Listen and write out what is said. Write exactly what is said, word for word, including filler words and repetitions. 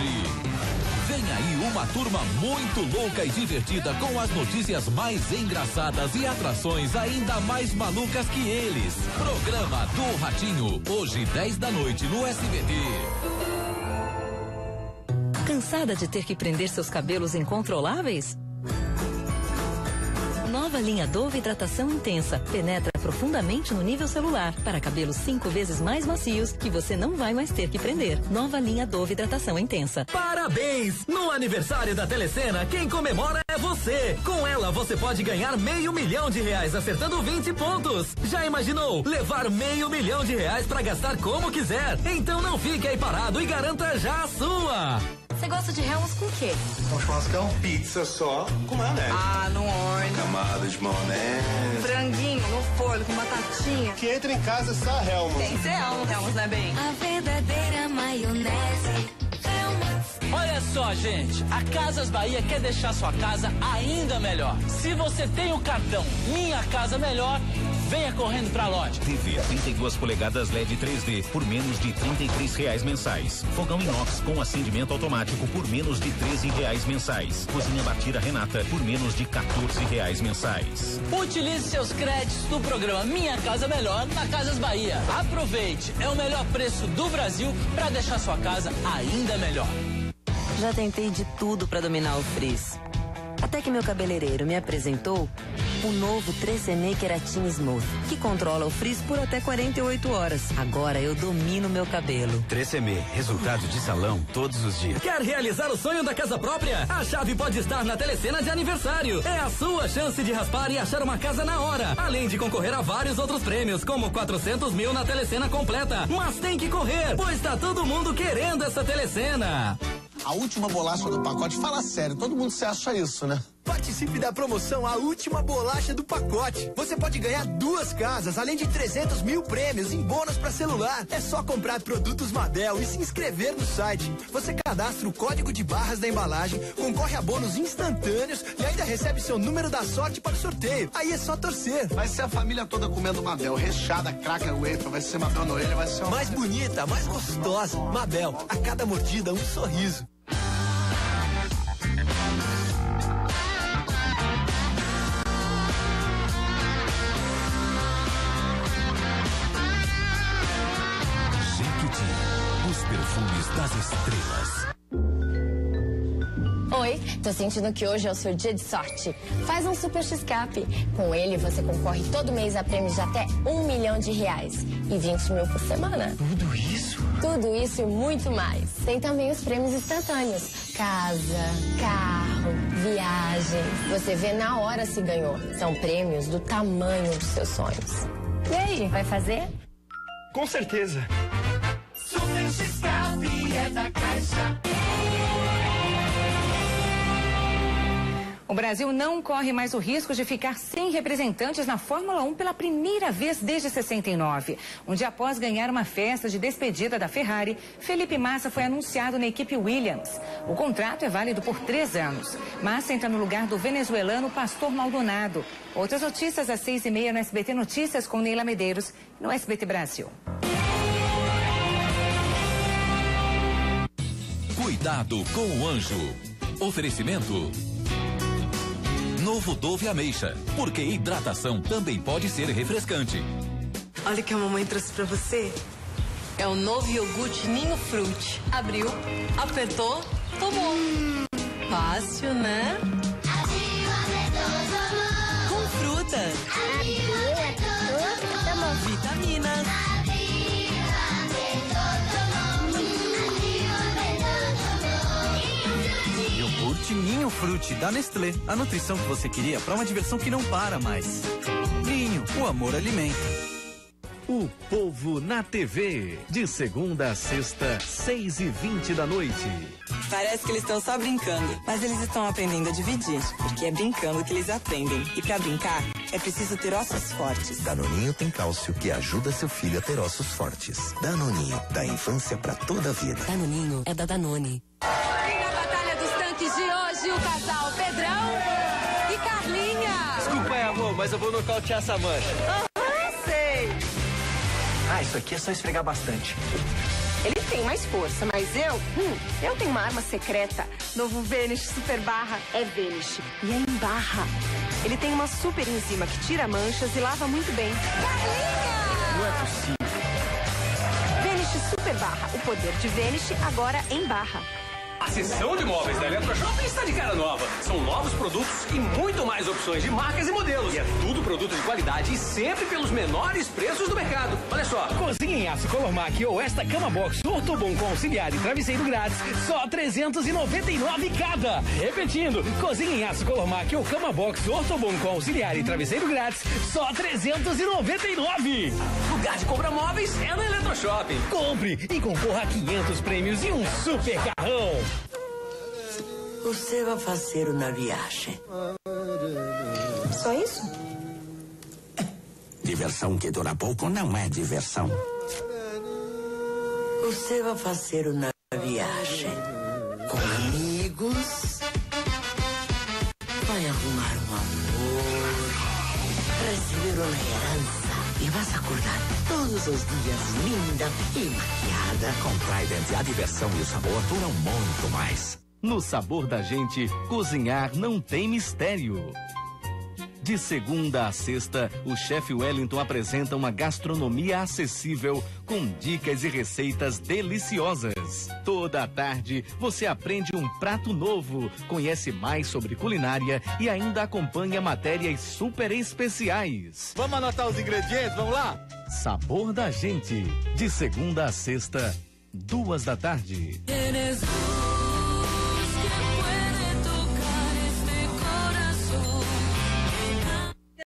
hoje. Vem aí uma turma muito louca e divertida com as notícias mais engraçadas e atrações ainda mais malucas que eles. Programa do Ratinho, hoje dez da noite no S B T. Cansada de ter que prender seus cabelos incontroláveis? Nova linha Dove Hidratação Intensa. Penetra profundamente no nível celular para cabelos cinco vezes mais macios que você não vai mais ter que prender. Nova linha Dove Hidratação Intensa. Parabéns! No aniversário da Tele Sena, quem comemora é você. Com ela você pode ganhar meio milhão de reais acertando vinte pontos. Já imaginou levar meio milhão de reais para gastar como quiser? Então não fique aí parado e garanta já a sua. Você gosta de Hellmann's com o quê? Um churrascão, pizza só com maionese. Ah, no óleo. Camada de maionese. Franguinho no forno com batatinha. Que entra em casa só Hellmann's. Tem que ser Hellmann's, Hellmann's, né, bem? A verdadeira maionese. Olha só, gente, a Casas Bahia quer deixar sua casa ainda melhor. Se você tem o cartão Minha Casa Melhor, venha correndo pra loja. T V trinta e duas polegadas L E D três D por menos de trinta e três reais mensais. Fogão inox com acendimento automático por menos de treze reais mensais. Cozinha batida Renata por menos de quatorze reais mensais. Utilize seus créditos do programa Minha Casa Melhor na Casas Bahia. Aproveite, é o melhor preço do Brasil pra deixar sua casa ainda melhor. Já tentei de tudo para dominar o frizz. Até que meu cabeleireiro me apresentou o novo TRESemmé Keratin Smooth, que controla o frizz por até quarenta e oito horas. Agora eu domino meu cabelo. TRESemmé, resultado de salão todos os dias. Quer realizar o sonho da casa própria? A chave pode estar na Tele Sena de aniversário. É a sua chance de raspar e achar uma casa na hora, além de concorrer a vários outros prêmios, como quatrocentos mil na Tele Sena completa. Mas tem que correr, pois tá todo mundo querendo essa Tele Sena. A última bolacha do pacote, fala sério, todo mundo se acha isso, né? Participe da promoção A Última Bolacha do Pacote. Você pode ganhar duas casas, além de trezentos mil prêmios em bônus para celular. É só comprar produtos Mabel e se inscrever no site. Você cadastra o código de barras da embalagem, concorre a bônus instantâneos e ainda recebe seu número da sorte para o sorteio. Aí é só torcer. Vai ser a família toda comendo Mabel, recheada, cracker, wafer, vai ser Mabel na orelha, vai ser... Uma... Mais bonita, mais gostosa. Mabel, a cada mordida, um sorriso. Das estrelas. Oi, tô sentindo que hoje é o seu dia de sorte. Faz um Super X-Cap. Com ele você concorre todo mês a prêmios de até um milhão de reais e vinte mil por semana. Tudo isso? Tudo isso e muito mais. Tem também os prêmios instantâneos. Casa, carro, viagem. Você vê na hora se ganhou. São prêmios do tamanho dos seus sonhos. E aí, vai fazer? Com certeza. Super X-Cap é da Caixa. O Brasil não corre mais o risco de ficar sem representantes na Fórmula um pela primeira vez desde sessenta e nove. Um dia após ganhar uma festa de despedida da Ferrari, Felipe Massa foi anunciado na equipe Williams. O contrato é válido por três anos. Massa entra no lugar do venezuelano Pastor Maldonado. Outras notícias às seis e meia no S B T Notícias com Neila Medeiros, no S B T Brasil. Cuidado com o Anjo. Oferecimento. Novo Dove Ameixa, porque hidratação também pode ser refrescante. Olha o que a mamãe trouxe pra você. É o novo iogurte Ninho Fruit. Abriu, apertou, tomou. Hum. Fácil, né? Abriu, apertou, tomou. Com frutas. Abriu, apertou, tomou. Vitaminas. Ninho Fruit da Nestlé, a nutrição que você queria para uma diversão que não para mais. Ninho, o amor alimenta. O Povo na T V, de segunda a sexta, seis e vinte da noite. Parece que eles estão só brincando, mas eles estão aprendendo a dividir, porque é brincando que eles aprendem. E para brincar, é preciso ter ossos fortes. Danoninho tem cálcio que ajuda seu filho a ter ossos fortes. Danoninho, da infância para toda a vida. Danoninho é da Danone. Hoje o casal Pedrão e Carlinha. Desculpa aí, amor, mas eu vou nocautear essa mancha. Aham, sei. Ah, isso aqui é só esfregar bastante. Ele tem mais força, mas eu, hum, eu tenho uma arma secreta. Novo Vanish Super Barra é Vanish e é em barra. Ele tem uma super enzima que tira manchas e lava muito bem. Carlinha! Não é possível. Vanish Super Barra, o poder de Vanish agora em barra. A seção de móveis da EletroShopping está de cara nova. São novos produtos e muito mais opções de marcas e modelos. E é tudo produto de qualidade e sempre pelos menores preços do mercado. Olha só. Cozinha em aço Color Mac ou esta cama box ortobon com auxiliar e travesseiro grátis, só trezentos e noventa e nove cada. Repetindo, cozinha em aço Color Mac ou cama box ortobon com auxiliar e travesseiro grátis, só trezentos e noventa e nove. Lugar de comprar móveis é na EletroShopping. Compre e concorra a quinhentos prêmios e um super carrão. Você vai fazer uma viagem. Só isso? Diversão que dura pouco não é diversão. Você vai fazer uma viagem com amigos. Vai arrumar um amor. Receber uma herança. E vas a acordar todos os dias linda e maquiada. Com Trident, a diversão e o sabor duram muito mais. No Sabor da Gente, cozinhar não tem mistério. De segunda a sexta, o Chef Wellington apresenta uma gastronomia acessível com dicas e receitas deliciosas. Toda a tarde, você aprende um prato novo, conhece mais sobre culinária e ainda acompanha matérias super especiais. Vamos anotar os ingredientes, vamos lá? Sabor da Gente, de segunda a sexta, duas da tarde.